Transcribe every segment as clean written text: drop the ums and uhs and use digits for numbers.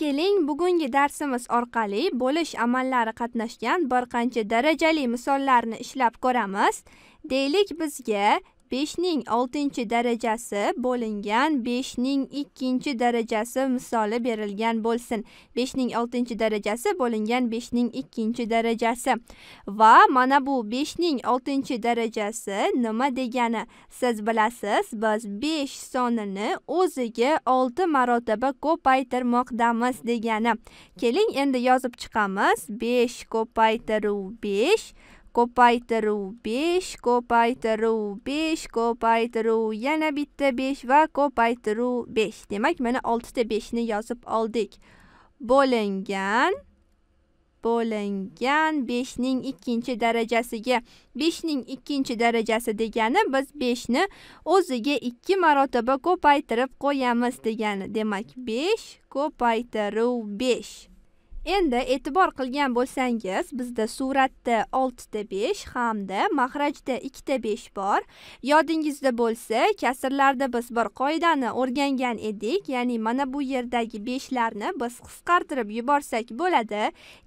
Keling, bugungi darsimiz orqali bo'lish amallari qatnashgan bir qancha darajali misollarni ishlab ko'ramiz. Deylik, bizga 5 ning 6 darajasi bo'lingan 5 ning 2 darajasi misoli berilgan bo'lsin. 5 ning 6 darajasi bo'lingan 5 ning 2 darajasi. Va mana bu 5 ning 6 darajasi nima degani? Siz bilasiz, biz 5 sonini o'ziga 6 marotaba ko'paytirmoqdamiz degani. Keling, endi yozib chiqamiz. 5 ko'paytiruv 5 ko'paytiruv 5 ko'paytiruv 5 ko'paytiruv yana bitta 5 va ko'paytiruv 5. Demak, mana 6 ta 5 ni yozib oldik. Bo'lingan 5 ning 2 darajasiga. 5 ning 2 darajasi degani biz 5 ni o'ziga 2 marotaba ko'paytirib qo'yamiz degani. Demak, 5 ko'paytiruv 5. Endi e'tibor qilgan bo'lsangiz, bizda suratda 6 ta 5 hamda mahrajda 2 ta 5 bor. Yodingizda bo'lsa, kasrlarda biz bir qoidani o'rgangan edik, ya'ni mana bu yerdagi 5larni biz qisqartirib yuborsak bo'ladi,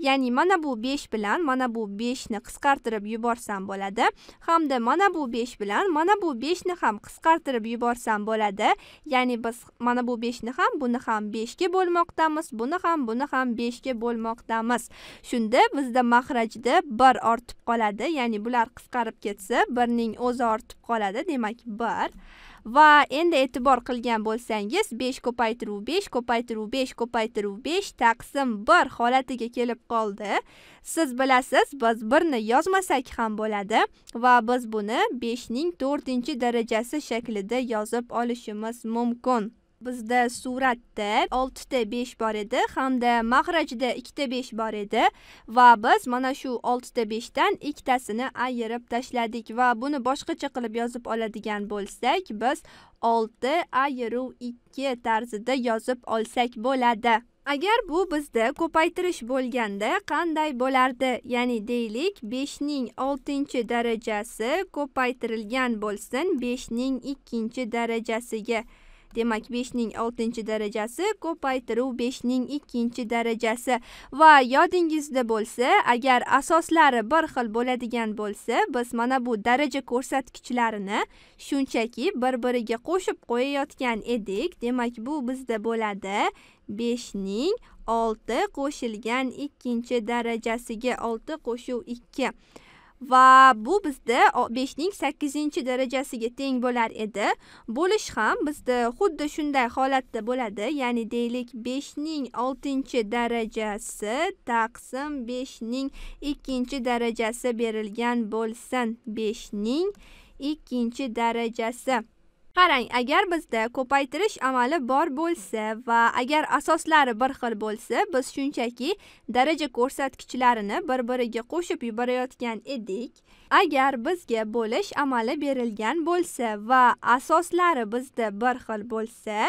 ya'ni mana bu 5 bilan mana bu 5 ni qisqartirib yuborsam bo'ladi, hamda mana bu 5 bilan mana bu 5 ni ham qisqartirib yuborsam bo'ladi, ya'ni biz mana bu 5 ni ham, buni ham 5 ga bo'lmoqdamiz, buni ham 5 ga bo'lmoqdamiz. Shunda bizda mahrajda 1 ortib qoladi, ya'ni bular qisqarib ketsa 1 ning o'zi ortib qoladi, demak 1. Va endi e'tibor qilgan bo'lsangiz, 5 ko'paytiruv 5 ko'paytiruv 5 ko'paytiruv 5 taqsim 1 holatiga kelib qoldi. Siz bilasiz, biz 1 ni yozmasak ham bo'ladi va biz buni 5 ning 4-darajasi shaklida yozib olishimiz mumkin. Bizda suratda 6 ta 5 bor edi hamda mahrajda 2 ta 5 bor edi va biz mana shu 6 ta 5 dan ikkitasini ayirib tashladik va buni boshqacha qilib yozib oladigan bo'lsak, biz 6 ayiruv 2 tarzida yozib olsak bo'ladi. Agar bu bizda ko'paytirish bo'lganda qanday bo'lardi? Ya'ni deylik, 5 ning 6 darajasi ko'paytirilgan bo'lsin 5 ning 2 darajasiga. Demak, 5 ning 6 darajasi ko'paytiruv 5 ning 2 darajasi. Va yodingizda bo'lsa, agar asoslari bir xil bo'ladigan bo'lsa, biz mana bu daraja ko'rsatkichlarini shunchaki bir-biriga qo'shib qo'yayotgan edik. Demak, bu bizda bo'ladi 5 ning 6 qo'shilgan 2 darajasiga 6 qo'shuv 2. Va bu bizda 5 ning 8 darajasiga teng bo'lar edi. Bo'lish ham bizda xuddi shunday holatda bo'ladi, ya'ni deylik 5 ning 6 darajasi taqsim 5 ning 2 darajasi berilgan bo'lsin 5 ning 2 darajasi. Qarang, agar bizda ko'paytirish amali bor bo'lsa va agar asoslari bir xil bo'lsa, biz shunchaki daraja ko'rsatkichlarini bir-biriga qo'shib yuborayotgan edik. Agar bizga bo'lish amali berilgan bo'lsa va asoslari bizda bir xil bo'lsa,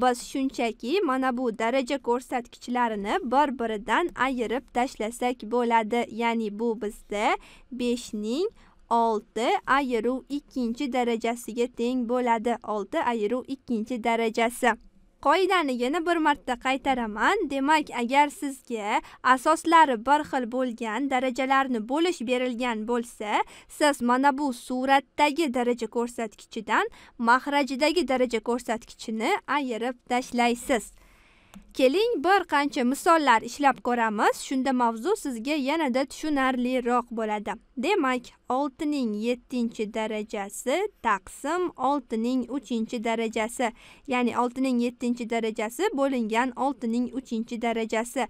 biz shunchaki mana bu daraja ko'rsatkichlarini bir-biridan ayirib tashlasak bo'ladi. Ya'ni bu bizda 5 ning 6 ayiruv 2 darajasiga teng bo'ladi. 6 ayiruv 2 darajasi. Qoidani yana bir marta qaytaraman. Demak, agar sizga asoslari bir xil bo'lgan darajalarni bo'lish berilgan bo'lsa, siz mana bu suratdagi daraja ko'rsatkichidan mahrajdagi daraja ko'rsatkichini ayirib tashlaysiz. Keling, bir qancha misollar ishlab ko'ramiz. Shunda mavzu sizga yanada tushunarliroq bo'ladi. Demak, 6 ning 7 darajasi taqsim 6 ning 3 darajasi, ya'ni 6 ning 7 darajasi bo'lingan 6 ning 3 darajasi.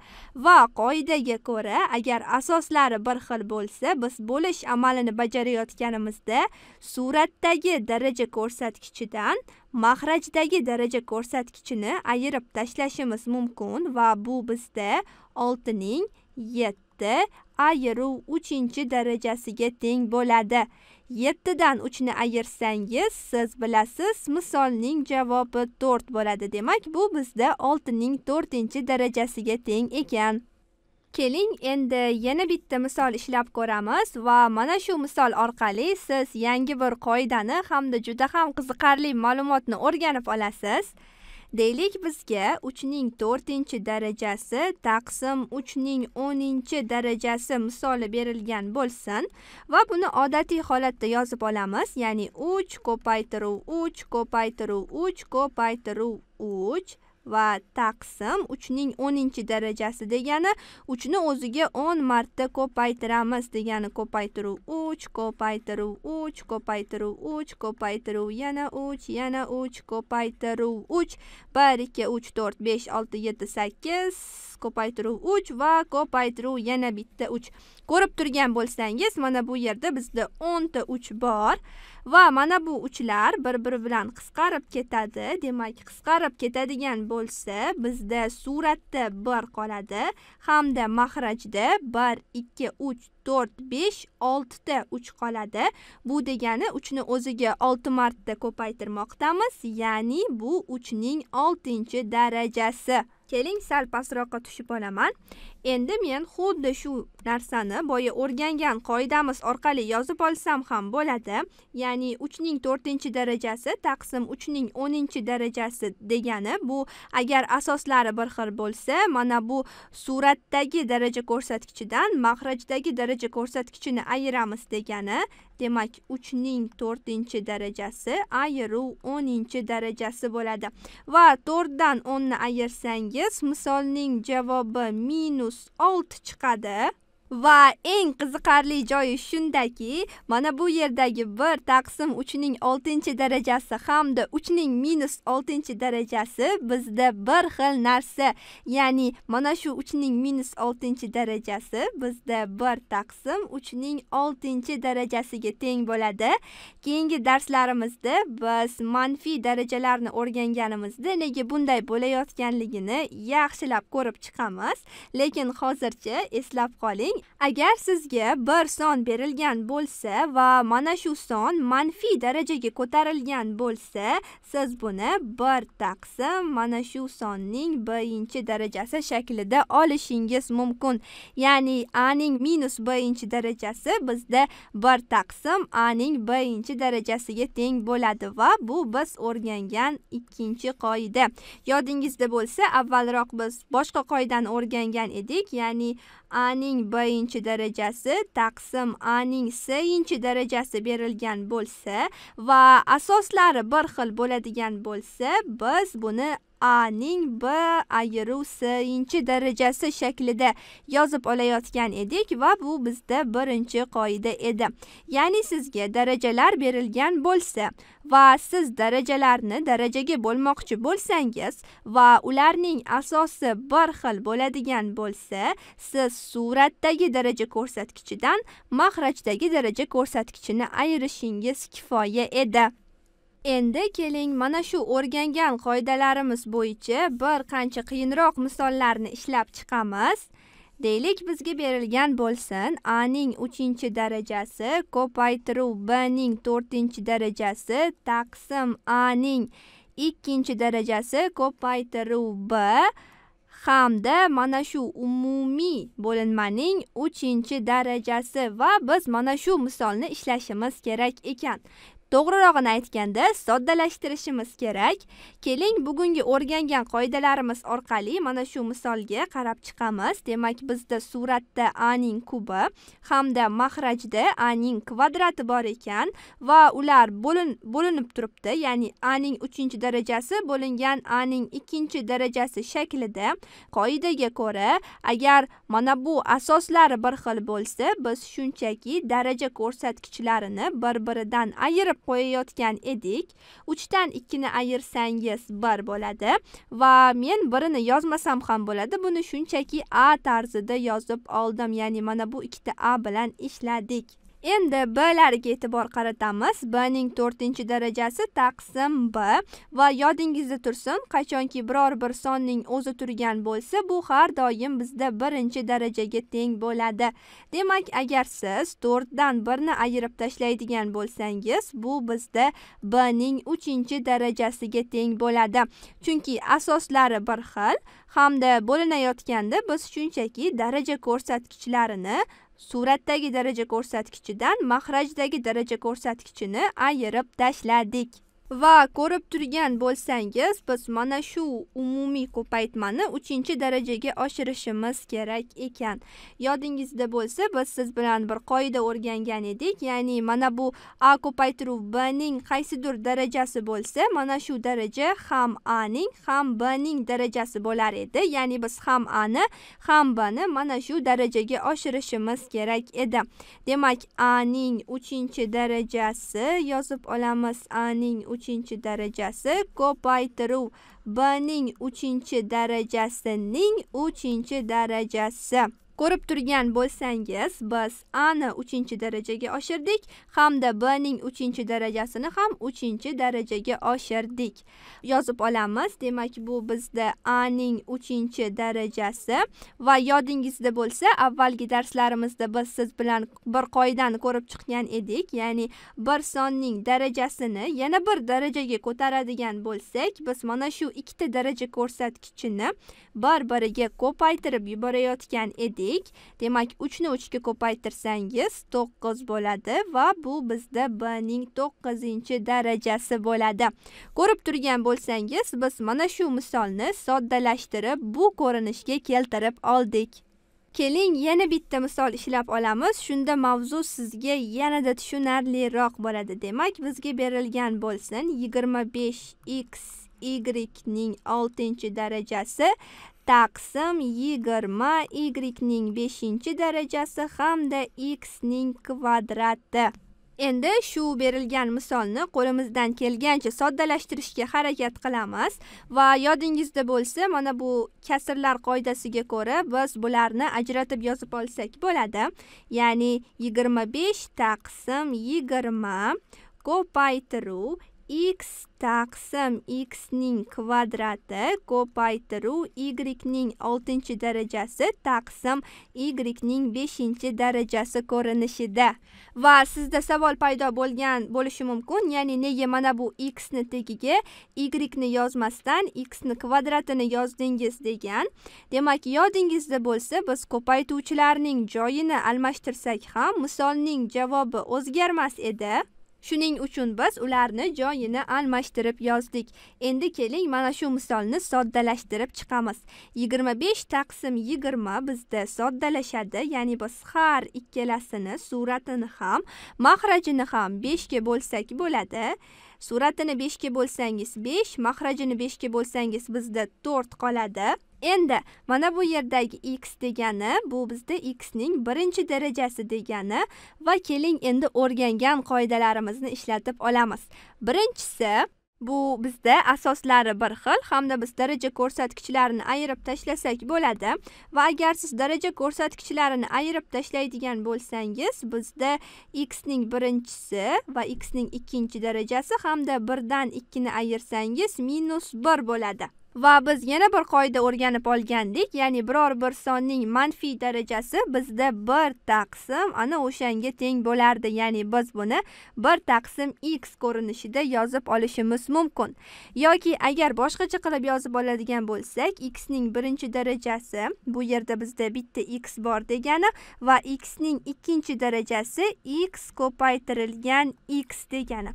Va qoidaga ko'ra, agar asoslari bir xil bo'lsa, biz bo'lish amalini bajarayotganimizda suratdagi daraja ko'rsatkichidan mahrajdagi daraja ko'rsatkichini ayirib tashlashimiz mumkin va bu bizda 6 ning 7 ayiruv 3 darajasiga teng bo'ladi. 7 dan 3 ni ayirsangiz, siz bilasiz, misolning javobi 4 bo'ladi. Demak, bu bizda 6 ning 4 darajasiga teng ekan. Keling, endi yana bitta misol ishlab ko'ramiz va mana shu misol orqali siz yangi bir qoidani hamda juda ham qiziqarli ma'lumotni o'rganib olasiz. Deylik bizga 3/4 darajasi taqsim 3/10 darajasi misoli berilgan bo'lsin va buni odatiy holatda yozib olamiz. Ya'ni 3 ko'paytiruv 3 ko'paytiruv 3 ko'paytiruv 3 va taqsim 3/10 darajasi degani 3 ni o'ziga 10 marta ko'paytiramiz degani ko'paytiruv 3 ko'paytiruv 3 ko'paytiruv 3 ko'paytiruv yana 3 ko'paytiruv 3 1 2 3 4 5 6 7 8 ko'paytiruv 3 va ko'paytiruv yana bitta 3. Ko'rib turgan bo'lsangiz mana bu yerda bizda 10 ta 3 bor va mana bu uchlar bir-biri bilan qisqarib ketadi. Demak, qisqarib ketadigan bo'lsa, bizda suratda 1 qoladi hamda mahrajda 1 2 3 4 5 6 ta 3 qoladi. Bu degani 3 ni o'ziga 6 marta ko'paytirmoqdamiz, ya'ni bu 3/6 darajasi. Keling sal pastroqqa tushib olaman. Endi men xuddi shu narsani boya o'rgangan qoidamiz orqali yozib olsam ham bo'ladi. Ya'ni 3/4 darajasi taqsim 3/10 darajasi degani bu agar asoslari bir xil bo'lsa, mana bu suratdagi daraja ko'rsatkichidan mahrajdagi daraja ko'rsatkichini ayiramiz degani. Demak, 3/4 darajasi ayiruv 10 darajasi bo'ladi. Va 4 dan 10 ni ayirsangiz, misolning javobi -6 chiqadi. Va eng qiziqarli joyi shundaki, mana bu yerdagi 1 taqsim 3/6 darajasi hamda 3/-6 darajasi bizda bir xil narsa. Ya'ni mana shu 3/-6 darajasi bizda 1 taqsim 3/6 darajasiga teng bo'ladi. Keyingi darslarimizda biz manfiy darajalarni o'rganganimizda nega bunday bo'layotganligini yaxshilab ko'rib chiqamiz. Lekin hozircha eslab qoling. Agar sizga bir son berilgan bo'lsa va mana shu son manfiy darajaga ko'tarilgan bo'lsa, siz buni 1 taqsim mana shu sonning 1-darajasi shaklida olishingiz mumkin. Ya'ni a ning -1 darajasi bizda 1 taqsim a ning 1-darajasiga teng bo'ladi va bu biz o'rgangan 2-chi qoida. Yodingizda bo'lsa, avvalroq biz boshqa qoidani o'rgangan edik, ya'ni a ning b-darajasi taqsim a ning c-darajasi berilgan bo'lsa va asoslari bir xil bo'ladigan bo'lsa, biz buni a ning b-darajasi shaklida yozib olayotgan edik va bu bizda 1-qoida edi. Ya'ni sizga darajalar berilgan bo'lsa va siz darajalarni darajaga bo'lmoqchi bo'lsangiz va ularning asosi bir xil bo'ladigan bo'lsa, siz suratdagi daraja ko'rsatkichidan mahrajdagi daraja ko'rsatkichini ayirishingiz kifoya edi. Endi keling mana shu o'rgangan qoidalarimiz bo'yicha bir qancha qiyinroq misollarni ishlab chiqamiz. Deylik bizga berilgan bo'lsin a ning 3-darajasi ko'paytiruv b ning 4-darajasi taqsim a ning 2-darajasi ko'paytiruv b hamda mana shu umumiy bo'linmaning 3-darajasi va biz mana shu misolni ishlashimiz kerak ekan. To'g'rirog'ini aytganda soddalashtirishimiz kerak. Keling bugungi o'rgangan qoidalarimiz orqali mana shu misolga qarab chiqamiz. Demak, bizda suratda a ning kubi hamda mahrajda a ning kvadrati bor ekan va ular bo'linib turibdi, ya'ni a ning 3-darajasi bo'lingan a ning 2-darajasi shaklida. Qoidaga ko'ra, agar mana bu asoslari bir xil bo'lsa, biz shunchaki daraja ko'rsatkichlarini bir-biridan ayirib qo'yayotgan edik. 3 dan 2 ni ayirsangiz 1 bo'ladi va men birini yozmasam ham bo'ladi. Buni shunchaki a tarzida yozib oldim. Ya'ni mana bu ikkita a bilan ishladik. Endi b'larga e'tibor qaratamiz. B ning 4-darajasi taqsim b va yodingizda tursin, qachonki biror bir sonning o'zi turgan bo'lsa, bu har doim bizda 1-darajaga teng bo'ladi. Demak, agar siz 4 dan 1 ni ayirib tashlaydigan bo'lsangiz, bu bizda b ning 3-darajasiga teng bo'ladi. Chunki asoslari bir xil hamda bo'linayotganda biz shunchaki daraja ko'rsatkichlarini suratdagi daraja ko'rsatkichidan mahrajdagi daraja ko'rsatkichini ayirib tashladik. va ko'rib turgan bo'lsangiz, biz mana shu umumiy ko'paytmani 3-darajaga oshirishimiz kerak ekan. Yodingizda bo'lsa, biz siz bilan bir qoida o'rgangan edik, ya'ni mana bu a ko'paytiruv b ning qaysidir darajasi bo'lsa, mana shu daraja ham a ning ham b ning darajasi bo'lar edi. Ya'ni biz ham a ni ham b ni mana shu darajaga oshirishimiz kerak edi. Demak, a ning 3-darajasi yozib olamiz, a ning 3-darajasi ko'paytiruv b ning 3-darajasining 3-darajasi. Ko'rib turgan bo'lsangiz, biz a ni 3-darajaga oshirdik hamda b ning 3-darajasini ham 3-darajaga oshirdik. Yozib olamiz. Demak, bu bizda a ning 3-darajasi va yodingizda bo'lsa, avvalgi darslarimizda biz siz bilan bir qoidani ko'rib chiqqan edik, ya'ni bir sonning darajasini yana bir darajaga ko'taradigan bo'lsak, biz mana shu ikkita daraja ko'rsatkichini bir-biriga ko'paytirib yuborayotgan edik. Demak, 3 ni 3 ga ko'paytirsangiz 9 bo'ladi va bu bizda b ning 9-darajasi bo'ladi. Ko'rib turgan bo'lsangiz, biz mana shu misolni soddalashtirib, bu ko'rinishga keltirib oldik. Keling, yana bitta misol ishlab olamiz. Shunda mavzu sizga yanada tushunarliroq bo'ladi. Demak, bizga berilgan bo'lsin 25xy ning 6-darajasi taqsim 20 y ning 5-darajasi hamda x ning kvadrati. Endi shu berilgan misolni qo'limizdan kelgancha soddalashtirishga harakat qilamiz va yodingizda bo'lsa, mana bu kasrlar qoidasiga ko'ra biz bularni ajratib yozib olsak bo'ladi. Ya'ni 25 taqsim 20 ko'paytiruv x taqsim x ning kvadrati ko'paytiruv y ning 6-darajasi taqsim y ning 5-darajasi ko'rinishida. Va sizda savol paydo bo'lgan bo'lishi mumkin, ya'ni nega mana bu x ni tegiga y ni yozmasdan x ni kvadratini yozdingiz degan. Demak, yodingizda bo'lsa, biz ko'paytuvchilarning joyini almashtirsak ham misolning javobi o'zgarmas edi. Shuning uchun biz ularni joyini almashtirib yozdik. Endi keling, mana shu misolni soddalashtirib chiqamiz. 25 taqsim 20 bizda soddalashadi, ya'ni biz har ikkalasini suratini ham, mahrajini ham 5 ga bo'lsak bo'ladi. Suratini 5 ga bo'lsangiz 5, mahrajini 5 ga bo'lsangiz bizda 4 qoladi. Endi mana bu yerdagi x degani bu bizda x ning 1-darajasi degani va keling endi o'rgangan qoidalarimizni ishlatib olamiz. Birinchisi, bu bizda asoslari bir xil hamda biz daraja ko'rsatkichilarini ayirib tashlasak bo'ladi va agar siz daraja ko'rsatkichilarini ayirib tashlaydigan bo'lsangiz, bizda x ning 1-si va x ning 2-darajasi hamda 1 dan 2 ni ayirsangiz -1 bo'ladi. Va biz yana bir qoida o'rganib olgandik, ya'ni biror bir sonning manfiy darajasi bizda 1 taqsim ana o'shanga teng bo'lardi, ya'ni biz buni 1 taqsim x ko'rinishida yozib olishimiz mumkin. Yoki agar boshqacha qilib yozib oladigan bo'lsak, x ning 1-darajasi, bu yerda bizda bitta x bor degani va x ning 2-darajasi x ko'paytirilgan x degani.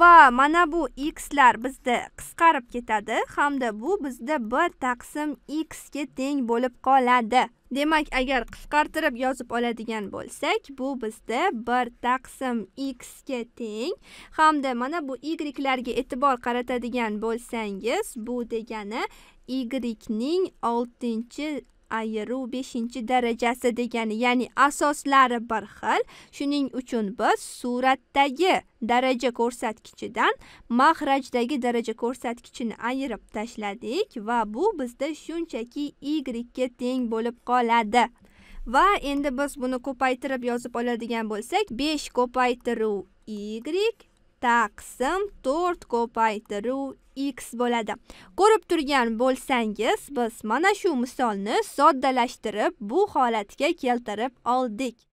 Va mana bu xlar bizda qisqarib ketadi hamda bu bizda 1 taqsim x ga teng bo'lib qoladi. Demak, agar qisqartirib yozib oladigan bo'lsak, bu bizda 1 taqsim x ga teng hamda mana bu y'larga e'tibor qaratadigan bo'lsangiz, bu degani y ning 6-5-darajasi degani, ya'ni asoslari bir xil. Shuning uchun biz suratdagi daraja ko'rsatkichidan mahrajdagi daraja ko'rsatkichini ayirib tashladik va bu bizda shunchaki y ga teng bo'lib qoladi. Va endi biz buni ko'paytirib yozib oladigan bo'lsak, 5 ko'paytiruv y taqsim 4 ko'paytiruv x bo'ladi. Ko'rib turgan bo'lsangiz, biz mana shu misolni soddalashtirib, bu holatga keltirib oldik.